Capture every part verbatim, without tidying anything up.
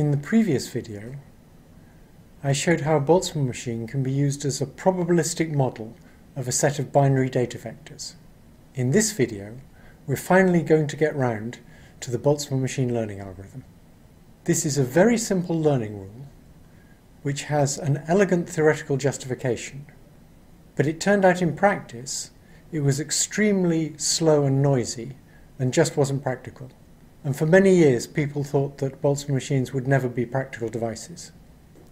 In the previous video, I showed how a Boltzmann machine can be used as a probabilistic model of a set of binary data vectors. In this video, we're finally going to get round to the Boltzmann machine learning algorithm. This is a very simple learning rule, which has an elegant theoretical justification, but it turned out in practice it was extremely slow and noisy and just wasn't practical. And for many years people thought that Boltzmann machines would never be practical devices.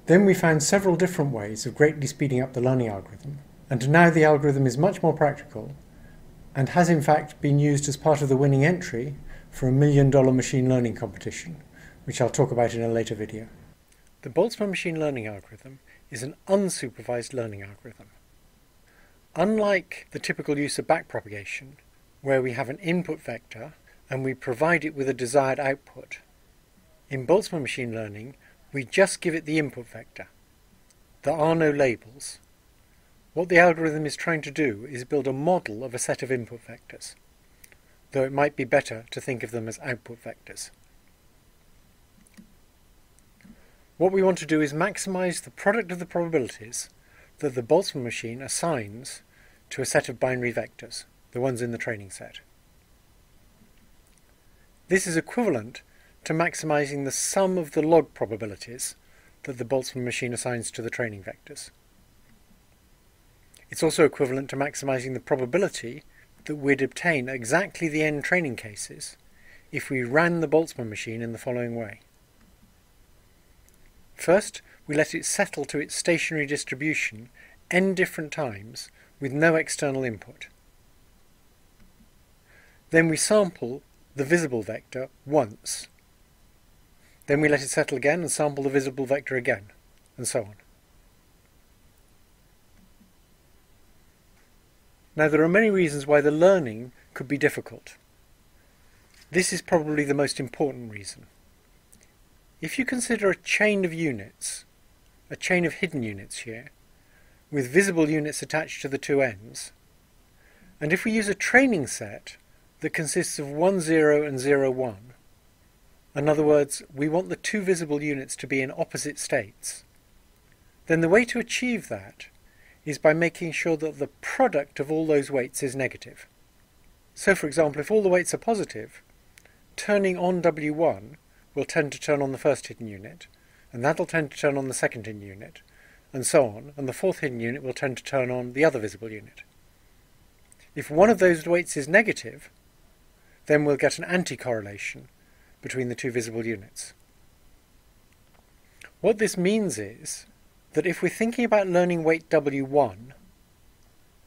Then we found several different ways of greatly speeding up the learning algorithm, and now the algorithm is much more practical and has in fact been used as part of the winning entry for a million dollar machine learning competition, which I'll talk about in a later video. The Boltzmann machine learning algorithm is an unsupervised learning algorithm. Unlike the typical use of backpropagation, where we have an input vector and we provide it with a desired output, in Boltzmann machine learning we just give it the input vector. There are no labels. What the algorithm is trying to do is build a model of a set of input vectors, though it might be better to think of them as output vectors. What we want to do is maximize the product of the probabilities that the Boltzmann machine assigns to a set of binary vectors, the ones in the training set. This is equivalent to maximizing the sum of the log probabilities that the Boltzmann machine assigns to the training vectors. It's also equivalent to maximizing the probability that we'd obtain exactly the n training cases if we ran the Boltzmann machine in the following way. First, we let it settle to its stationary distribution n different times with no external input. Then we sample the visible vector once. Then we let it settle again and sample the visible vector again, and so on. Now, there are many reasons why the learning could be difficult. This is probably the most important reason. If you consider a chain of units, a chain of hidden units here, with visible units attached to the two ends, and if we use a training set that consists of one, zero and zero, one. In other words, we want the two visible units to be in opposite states. Then the way to achieve that is by making sure that the product of all those weights is negative. So, for example, if all the weights are positive, turning on W one will tend to turn on the first hidden unit, and that'll tend to turn on the second hidden unit, and so on, and the fourth hidden unit will tend to turn on the other visible unit. If one of those weights is negative, then we'll get an anti-correlation between the two visible units. What this means is that if we're thinking about learning weight W one,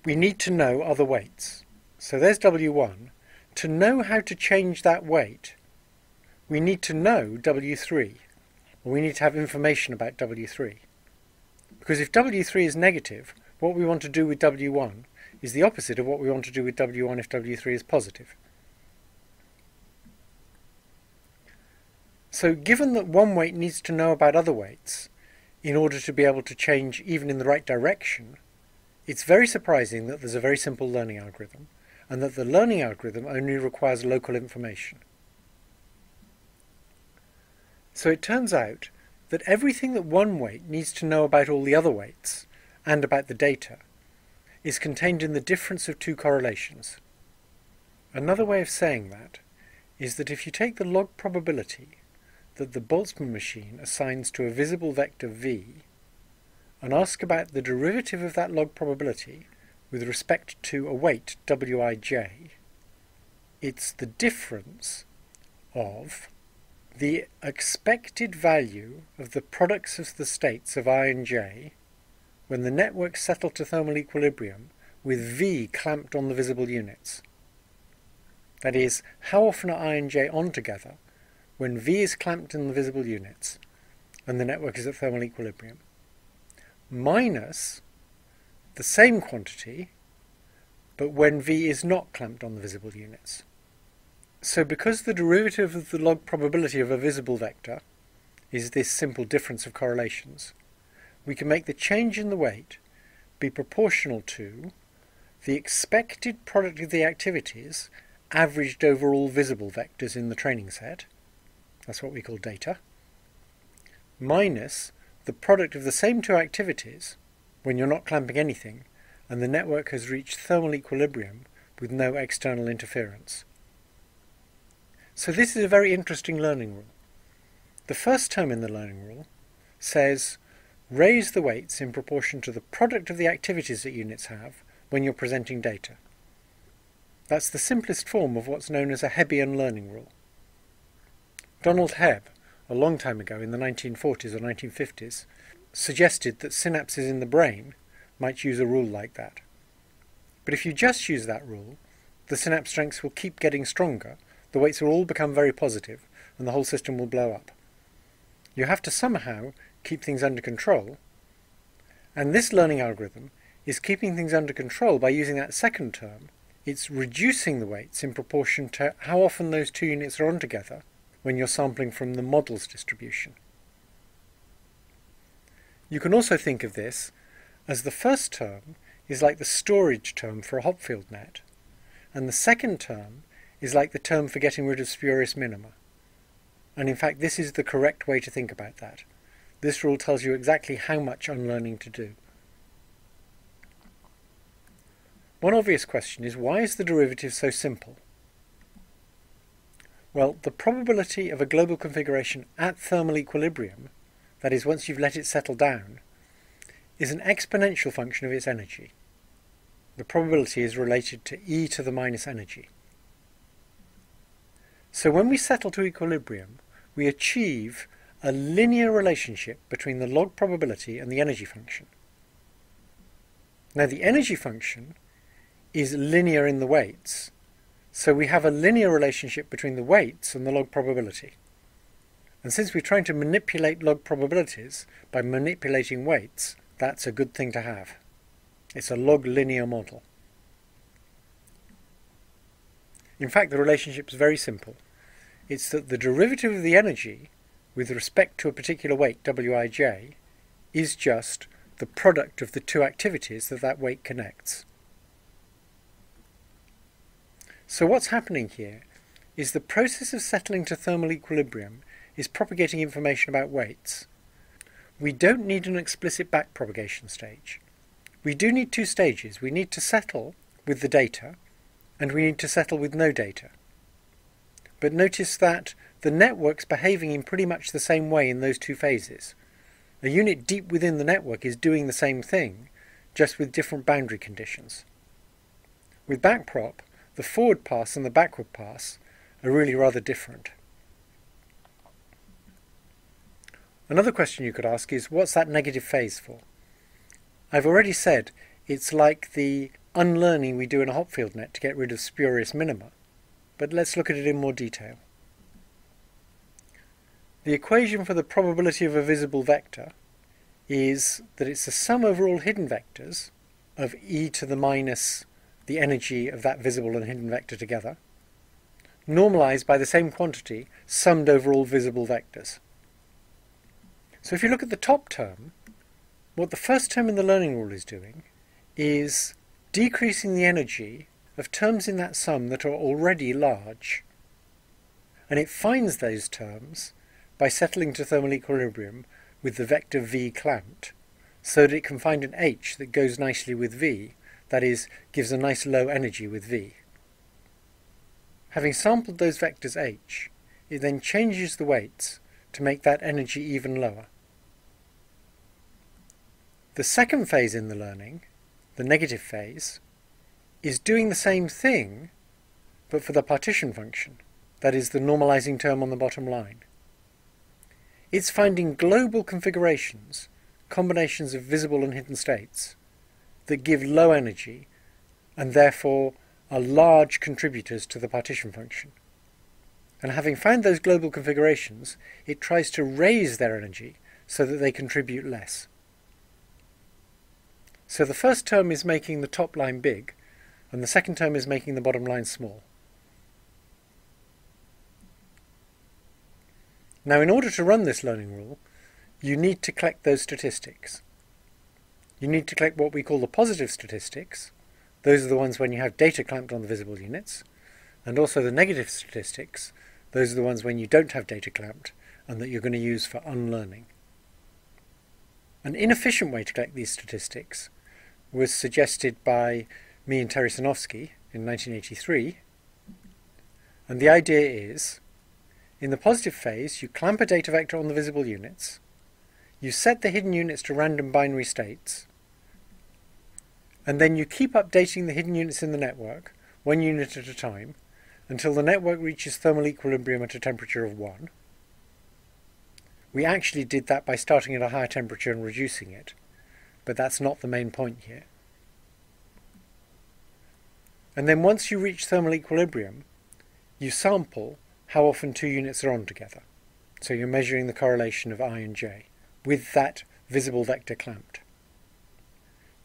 we need to know other weights. So there's W one. To know how to change that weight, we need to know W three, or we need to have information about W three. Because if W three is negative, what we want to do with W one is the opposite of what we want to do with W one if W three is positive. So, given that one weight needs to know about other weights in order to be able to change even in the right direction, it's very surprising that there's a very simple learning algorithm, and that the learning algorithm only requires local information. So it turns out that everything that one weight needs to know about all the other weights, and about the data, is contained in the difference of two correlations. Another way of saying that is that if you take the log probability that the Boltzmann machine assigns to a visible vector v and ask about the derivative of that log probability with respect to a weight wij, it's the difference of the expected value of the products of the states of I and j when the network settled to thermal equilibrium with V clamped on the visible units. That is, how often are I and J on together when V is clamped in the visible units and the network is at thermal equilibrium, minus the same quantity but when V is not clamped on the visible units. So, because the derivative of the log probability of a visible vector is this simple difference of correlations, we can make the change in the weight be proportional to the expected product of the activities averaged over all visible vectors in the training set, that's what we call data, minus the product of the same two activities when you're not clamping anything and the network has reached thermal equilibrium with no external interference. So this is a very interesting learning rule. The first term in the learning rule says raise the weights in proportion to the product of the activities that units have when you're presenting data. That's the simplest form of what's known as a Hebbian learning rule. Donald Hebb, a long time ago in the nineteen forties or nineteen fifties, suggested that synapses in the brain might use a rule like that. But if you just use that rule, the synapse strengths will keep getting stronger, the weights will all become very positive, and the whole system will blow up. You have to somehow keep things under control, and this learning algorithm is keeping things under control by using that second term. It's reducing the weights in proportion to how often those two units are on together when you're sampling from the model's distribution. You can also think of this as the first term is like the storage term for a Hopfield net, and the second term is like the term for getting rid of spurious minima. And in fact, this is the correct way to think about that. This rule tells you exactly how much unlearning to do. One obvious question is, why is the derivative so simple? Well, the probability of a global configuration at thermal equilibrium, that is, once you've let it settle down, is an exponential function of its energy. The probability is related to e to the minus energy. So when we settle to equilibrium, we achieve a linear relationship between the log probability and the energy function. Now the energy function is linear in the weights, so we have a linear relationship between the weights and the log probability. And since we're trying to manipulate log probabilities by manipulating weights, that's a good thing to have. It's a log linear model. In fact, the relationship is very simple. It's that the derivative of the energy with respect to a particular weight, wij, is just the product of the two activities that that weight connects. So what's happening here is the process of settling to thermal equilibrium is propagating information about weights. We don't need an explicit backpropagation stage. We do need two stages. We need to settle with the data, and we need to settle with no data. But notice that the network's behaving in pretty much the same way in those two phases. A unit deep within the network is doing the same thing, just with different boundary conditions. With backprop, the forward pass and the backward pass are really rather different. Another question you could ask is, what's that negative phase for? I've already said it's like the unlearning we do in a Hopfield net to get rid of spurious minima, but let's look at it in more detail. The equation for the probability of a visible vector is that it's the sum over all hidden vectors of e to the minus the energy of that visible and hidden vector together, normalized by the same quantity summed over all visible vectors. So if you look at the top term, what the first term in the learning rule is doing is decreasing the energy of terms in that sum that are already large, and it finds those terms by settling to thermal equilibrium with the vector v clamped, so that it can find an h that goes nicely with v, that is, gives a nice low energy with v. Having sampled those vectors h, it then changes the weights to make that energy even lower. The second phase in the learning, the negative phase, is doing the same thing, but for the partition function, that is, the normalizing term on the bottom line. It's finding global configurations, combinations of visible and hidden states, that give low energy and therefore are large contributors to the partition function. And having found those global configurations, it tries to raise their energy so that they contribute less. So the first term is making the top line big, and the second term is making the bottom line small. Now, in order to run this learning rule, you need to collect those statistics. You need to collect what we call the positive statistics. Those are the ones when you have data clamped on the visible units, and also the negative statistics. Those are the ones when you don't have data clamped and that you're going to use for unlearning. An inefficient way to collect these statistics was suggested by me and Terry Sejnowski in nineteen eighty-three, and the idea is, in the positive phase, you clamp a data vector on the visible units, you set the hidden units to random binary states, and then you keep updating the hidden units in the network, one unit at a time, until the network reaches thermal equilibrium at a temperature of one. We actually did that by starting at a higher temperature and reducing it, but that's not the main point here. And then once you reach thermal equilibrium, you sample how often two units are on together. So you're measuring the correlation of I and J with that visible vector clamped.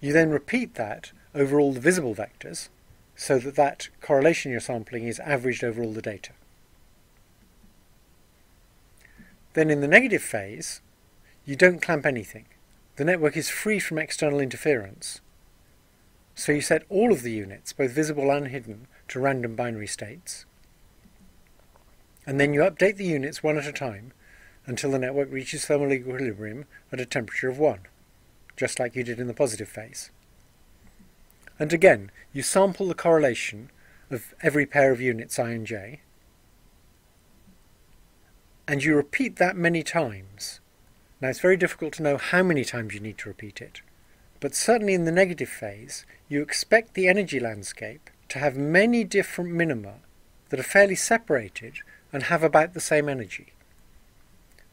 You then repeat that over all the visible vectors so that that correlation you're sampling is averaged over all the data. Then in the negative phase, you don't clamp anything. The network is free from external interference. So you set all of the units, both visible and hidden, to random binary states. And then you update the units one at a time until the network reaches thermal equilibrium at a temperature of one, just like you did in the positive phase. And again, you sample the correlation of every pair of units, I and J, and you repeat that many times. Now, it's very difficult to know how many times you need to repeat it, but certainly in the negative phase, you expect the energy landscape to have many different minima that are fairly separated and have about the same energy.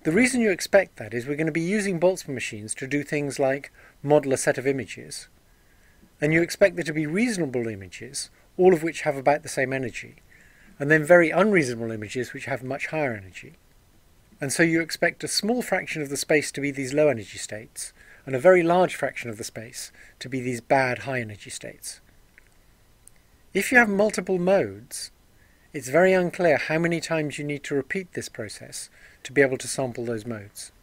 The reason you expect that is we're going to be using Boltzmann machines to do things like model a set of images, and you expect there to be reasonable images, all of which have about the same energy, and then very unreasonable images which have much higher energy. And so you expect a small fraction of the space to be these low energy states, and a very large fraction of the space to be these bad high energy states. If you have multiple modes, it's very unclear how many times you need to repeat this process to be able to sample those modes.